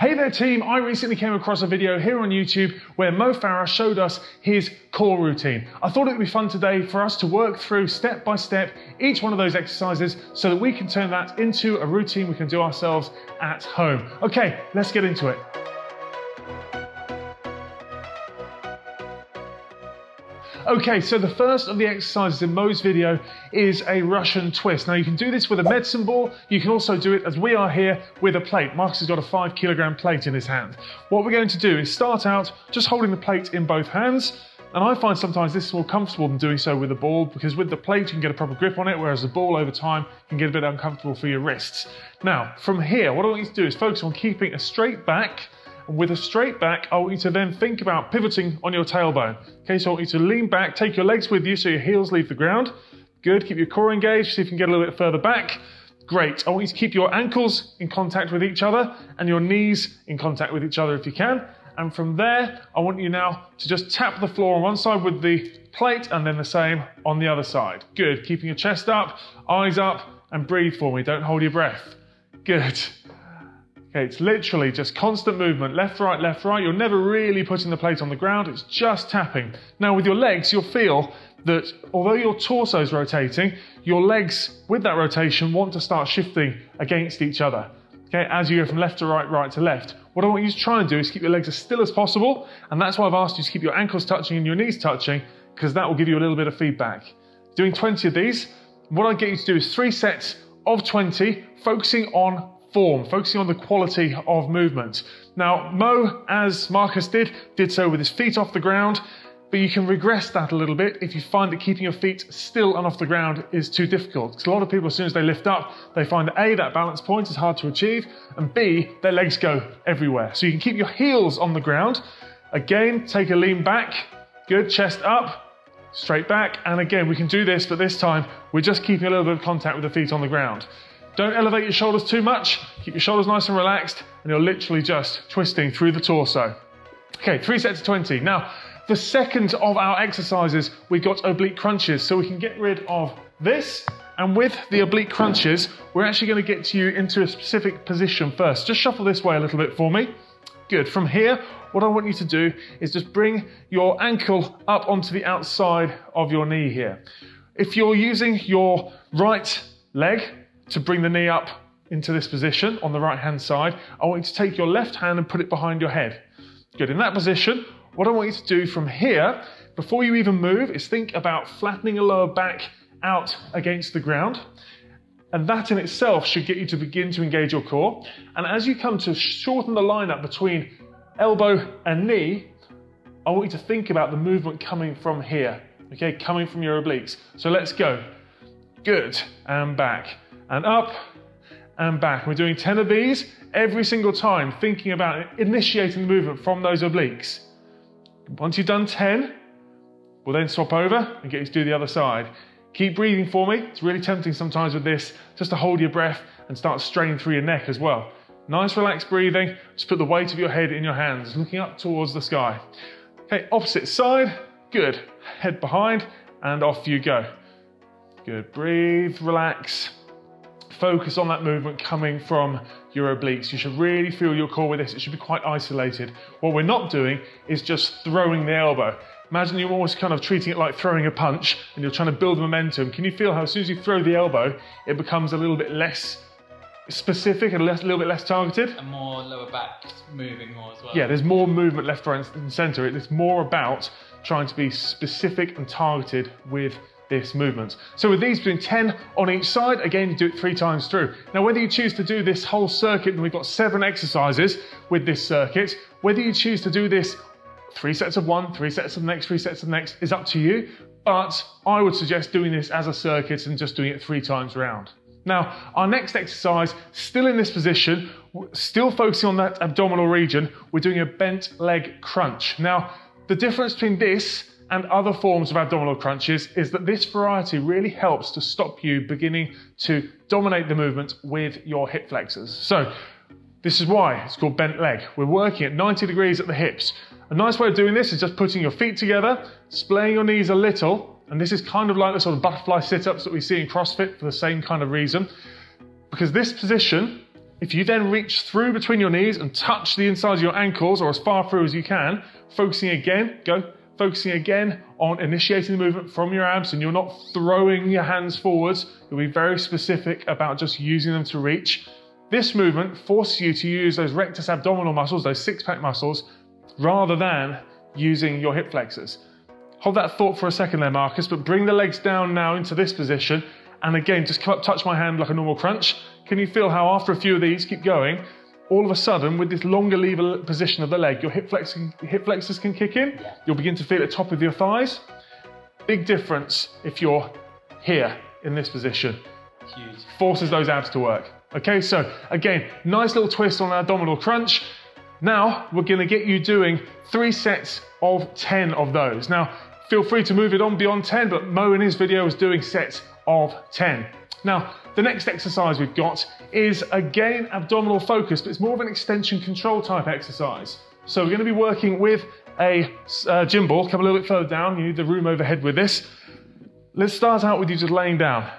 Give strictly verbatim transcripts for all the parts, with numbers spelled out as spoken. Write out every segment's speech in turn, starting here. Hey there team, I recently came across a video here on YouTube where Mo Farah showed us his core routine. I thought it would be fun today for us to work through step by step each one of those exercises so that we can turn that into a routine we can do ourselves at home. Okay, let's get into it. Okay, so the first of the exercises in Mo's video is a Russian twist. Now you can do this with a medicine ball. You can also do it, as we are here, with a plate. Marcus has got a five kilogram plate in his hand. What we're going to do is start out just holding the plate in both hands. And I find sometimes this is more comfortable than doing so with a ball, because with the plate you can get a proper grip on it, whereas the ball over time can get a bit uncomfortable for your wrists. Now, from here, what I want you to do is focus on keeping a straight back. With a straight back, I want you to then think about pivoting on your tailbone. Okay, so I want you to lean back, take your legs with you so your heels leave the ground. Good, keep your core engaged, see if you can get a little bit further back. Great, I want you to keep your ankles in contact with each other and your knees in contact with each other if you can. And from there, I want you now to just tap the floor on one side with the plate and then the same on the other side. Good, keeping your chest up, eyes up, and breathe for me, don't hold your breath. Good. Okay, it's literally just constant movement, left, right, left, right. You're never really putting the plate on the ground, it's just tapping. Now with your legs, you'll feel that although your torso is rotating, your legs with that rotation want to start shifting against each other. Okay, as you go from left to right, right to left. What I want you to try and do is keep your legs as still as possible, and that's why I've asked you to keep your ankles touching and your knees touching, because that will give you a little bit of feedback. Doing twenty of these, what I get you to do is three sets of twenty, focusing on form, focusing on the quality of movement. Now, Mo, as Marcus did, did so with his feet off the ground, but you can regress that a little bit if you find that keeping your feet still and off the ground is too difficult. Because a lot of people, as soon as they lift up, they find that A, that balance point is hard to achieve, and B, their legs go everywhere. So you can keep your heels on the ground. Again, take a lean back. Good, chest up. Straight back. And again, we can do this, but this time, we're just keeping a little bit of contact with the feet on the ground. Don't elevate your shoulders too much. Keep your shoulders nice and relaxed, and you're literally just twisting through the torso. Okay, three sets of twenty. Now, the second of our exercises, we've got oblique crunches. So we can get rid of this, and with the oblique crunches, we're actually gonna get you into a specific position first. Just shuffle this way a little bit for me. Good, from here, what I want you to do is just bring your ankle up onto the outside of your knee here. If you're using your right leg, to bring the knee up into this position on the right hand side, I want you to take your left hand and put it behind your head. Good, in that position, what I want you to do from here, before you even move, is think about flattening your lower back out against the ground. And that in itself should get you to begin to engage your core. And as you come to shorten the line up between elbow and knee, I want you to think about the movement coming from here, okay, coming from your obliques. So let's go. Good, and back. And up and back. We're doing ten of these every single time, thinking about initiating the movement from those obliques. Once you've done ten, we'll then swap over and get you to do the other side. Keep breathing for me. It's really tempting sometimes with this, just to hold your breath and start straining through your neck as well. Nice relaxed breathing. Just put the weight of your head in your hands, looking up towards the sky. Okay, opposite side. Good. Head behind and off you go. Good. Breathe, relax. Focus on that movement coming from your obliques. You should really feel your core with this. It should be quite isolated. What we're not doing is just throwing the elbow. Imagine you're almost kind of treating it like throwing a punch and you're trying to build momentum. Can you feel how as soon as you throw the elbow, it becomes a little bit less specific and less, a little bit less targeted? And more lower back moving more as well. Yeah, there's more movement left, right and centre. It's more about trying to be specific and targeted with this movement. So with these, doing ten on each side, again, you do it three times through. Now, whether you choose to do this whole circuit, and we've got seven exercises with this circuit, whether you choose to do this three sets of one, three sets of the next, three sets of the next, is up to you. But I would suggest doing this as a circuit and just doing it three times round. Now, our next exercise, still in this position, still focusing on that abdominal region, we're doing a bent leg crunch. Now, the difference between this and other forms of abdominal crunches is that this variety really helps to stop you beginning to dominate the movement with your hip flexors. So this is why it's called bent leg. We're working at ninety degrees at the hips. A nice way of doing this is just putting your feet together, splaying your knees a little, and this is kind of like the sort of butterfly sit-ups that we see in CrossFit for the same kind of reason, because this position If you then reach through between your knees and touch the insides of your ankles or as far through as you can, focusing again, go, focusing again on initiating the movement from your abs, and you're not throwing your hands forwards. You'll be very specific about just using them to reach. This movement forces you to use those rectus abdominal muscles, those six-pack muscles, rather than using your hip flexors. Hold that thought for a second there, Marcus, but bring the legs down now into this position. And again, just come up, touch my hand like a normal crunch. Can you feel how after a few of these, keep going, all of a sudden with this longer lever position of the leg, your hip, flexing, hip flexors can kick in. Yeah. You'll begin to feel it top of your thighs. Big difference if you're here in this position. Huge. Forces those abs to work. Okay, so again, nice little twist on abdominal crunch. Now we're gonna get you doing three sets of ten of those. Now, feel free to move it on beyond ten, but Mo in his video is doing sets of ten. Now, the next exercise we've got is, again, abdominal focus, but it's more of an extension control type exercise. So we're gonna be working with a uh, gym ball. Come a little bit further down, you need the room overhead with this. Let's start out with you just laying down,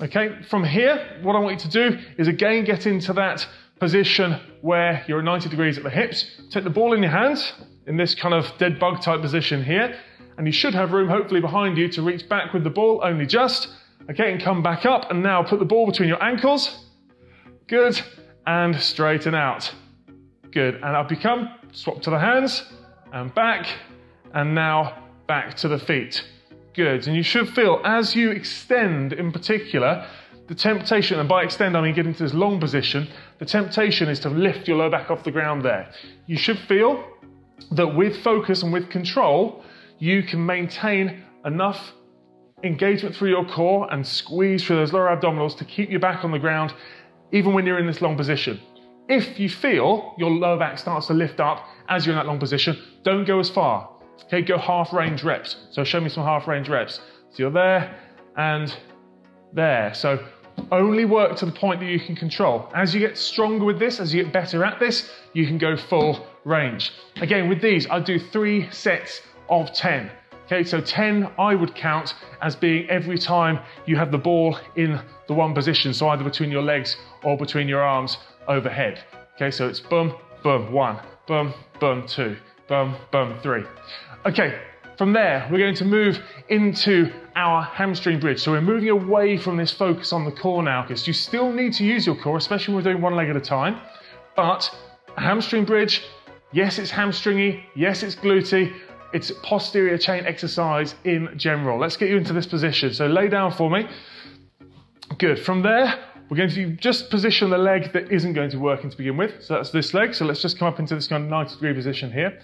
okay? From here, what I want you to do is, again, get into that position where you're at ninety degrees at the hips. Take the ball in your hands, in this kind of dead bug type position here, and you should have room, hopefully behind you, to reach back with the ball, only just. Okay, and come back up, and now put the ball between your ankles. Good, and straighten out. Good, and up you come, swap to the hands, and back, and now back to the feet. Good, and you should feel, as you extend in particular, the temptation, and by extend I mean get into this long position, the temptation is to lift your low back off the ground there. You should feel that with focus and with control, you can maintain enough engagement through your core and squeeze through those lower abdominals to keep your back on the ground even when you're in this long position. If you feel your lower back starts to lift up as you're in that long position, don't go as far. Okay, go half range reps. So show me some half range reps. So you're there and there. So only work to the point that you can control. As you get stronger with this, as you get better at this, you can go full range. Again, with these, I do three sets of ten. Okay, so ten I would count as being every time you have the ball in the one position, so either between your legs or between your arms overhead. Okay, so it's boom, boom, one, boom, boom, two, boom, boom, three. Okay, from there we're going to move into our hamstring bridge. So we're moving away from this focus on the core now, because you still need to use your core, especially when we're doing one leg at a time, but a hamstring bridge, yes it's hamstringy, yes it's glutey, it's posterior chain exercise in general. Let's get you into this position. So lay down for me. Good. From there, we're going to just position the leg that isn't going to be working to begin with. So that's this leg. So let's just come up into this kind of ninety degree position here.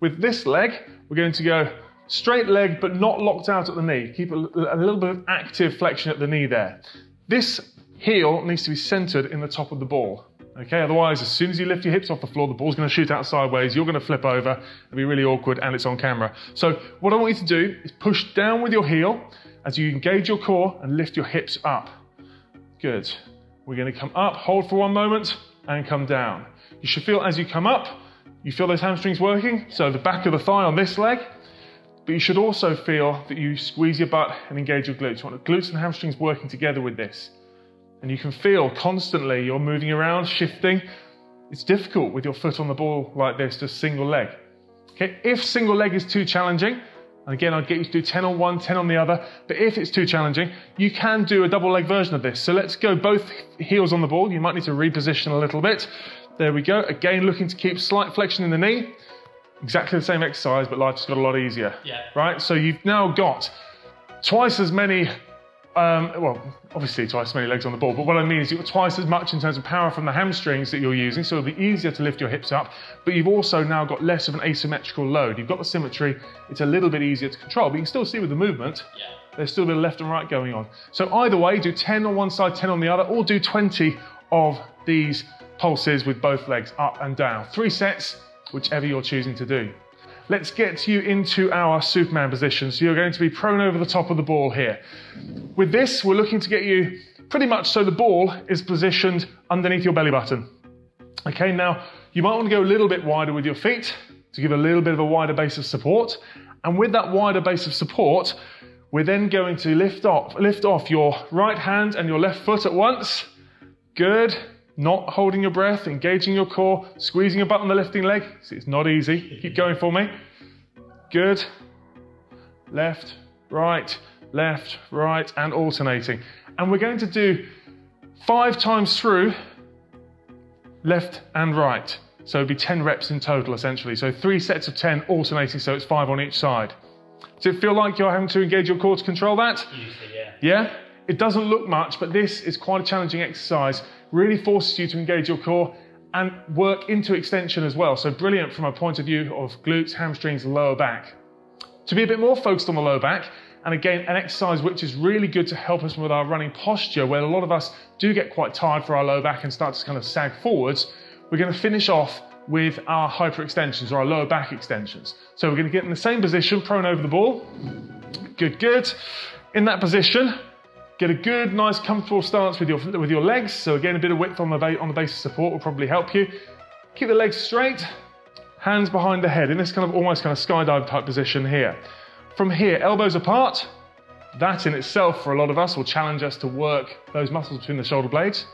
With this leg, we're going to go straight leg, but not locked out at the knee. Keep a, a little bit of active flexion at the knee there. This heel needs to be centered in the top of the ball. Okay, otherwise, as soon as you lift your hips off the floor, the ball's going to shoot out sideways, you're going to flip over, it'll be really awkward, and it's on camera. So what I want you to do is push down with your heel as you engage your core and lift your hips up. Good. We're going to come up, hold for one moment, and come down. You should feel as you come up, you feel those hamstrings working, so the back of the thigh on this leg, but you should also feel that you squeeze your butt and engage your glutes. You want the glutes and hamstrings working together with this. And you can feel constantly you're moving around, shifting. It's difficult with your foot on the ball like this, just single leg. Okay, if single leg is too challenging, and again, I'd get you to do ten on one, ten on the other, but if it's too challenging, you can do a double leg version of this. So let's go both heels on the ball. You might need to reposition a little bit. There we go. Again, looking to keep slight flexion in the knee. Exactly the same exercise, but life just got a lot easier. Yeah. Right? So you've now got twice as many Um, well, obviously twice as many legs on the ball, but what I mean is you've got twice as much in terms of power from the hamstrings that you're using, so it'll be easier to lift your hips up, but you've also now got less of an asymmetrical load. You've got the symmetry, it's a little bit easier to control, but you can still see with the movement, yeah, there's still a bit of left and right going on. So either way, do ten on one side, ten on the other, or do twenty of these pulses with both legs up and down. Three sets, whichever you're choosing to do. Let's get you into our Superman position. So you're going to be prone over the top of the ball here. With this, we're looking to get you pretty much so the ball is positioned underneath your belly button. Okay, now you might want to go a little bit wider with your feet to give a little bit of a wider base of support. And with that wider base of support, we're then going to lift off, lift off your right hand and your left foot at once. Good. Not holding your breath, engaging your core, squeezing your butt on the lifting leg. See, it's not easy. Keep going for me. Good. Left, right, left, right, and alternating. And we're going to do five times through, left and right. So it'd be ten reps in total, essentially. So three sets of ten alternating, so it's five on each side. Does it feel like you're having to engage your core to control that? Usually, yeah. Yeah? It doesn't look much, but this is quite a challenging exercise. Really forces you to engage your core and work into extension as well. So brilliant from a point of view of glutes, hamstrings, lower back. To be a bit more focused on the lower back, and again, an exercise which is really good to help us with our running posture, where a lot of us do get quite tired for our lower back and start to kind of sag forwards, we're going to finish off with our hyperextensions or our lower back extensions. So we're going to get in the same position, prone over the ball. Good, good. In that position, get a good, nice, comfortable stance with your, with your legs. So again, a bit of width on the, ba on the base of support will probably help you. Keep the legs straight, hands behind the head in this kind of almost kind of skydive type position here. From here, elbows apart. That in itself for a lot of us will challenge us to work those muscles between the shoulder blades.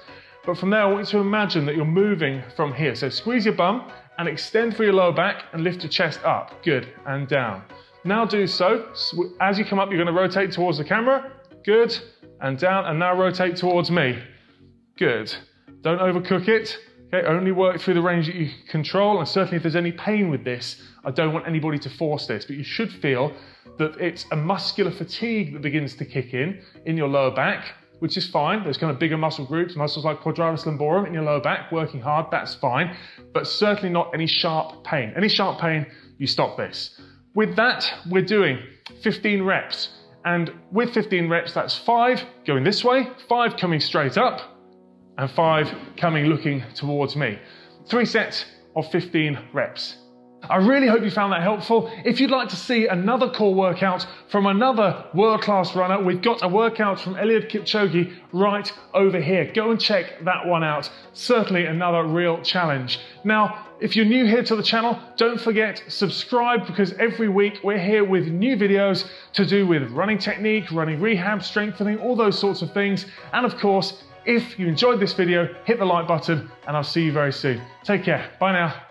But from there, I want you to imagine that you're moving from here. So squeeze your bum and extend through your lower back and lift your chest up. Good, and down. Now do so. As you come up, you're going to rotate towards the camera. Good, and down, and now rotate towards me. Good. Don't overcook it. Okay, only work through the range that you control, and certainly if there's any pain with this, I don't want anybody to force this, but you should feel that it's a muscular fatigue that begins to kick in in your lower back, which is fine. There's kind of bigger muscle groups, muscles like quadratus lumborum in your lower back, working hard, that's fine, but certainly not any sharp pain. Any sharp pain, you stop this. With that, we're doing fifteen reps, and with fifteen reps, that's five going this way, five coming straight up, and five coming looking towards me. Three sets of fifteen reps. I really hope you found that helpful. If you'd like to see another core workout from another world-class runner, we've got a workout from Eliud Kipchoge right over here. Go and check that one out. Certainly another real challenge. Now, if you're new here to the channel, don't forget, subscribe, because every week we're here with new videos to do with running technique, running rehab, strengthening, all those sorts of things. And of course, if you enjoyed this video, hit the like button, and I'll see you very soon. Take care. Bye now.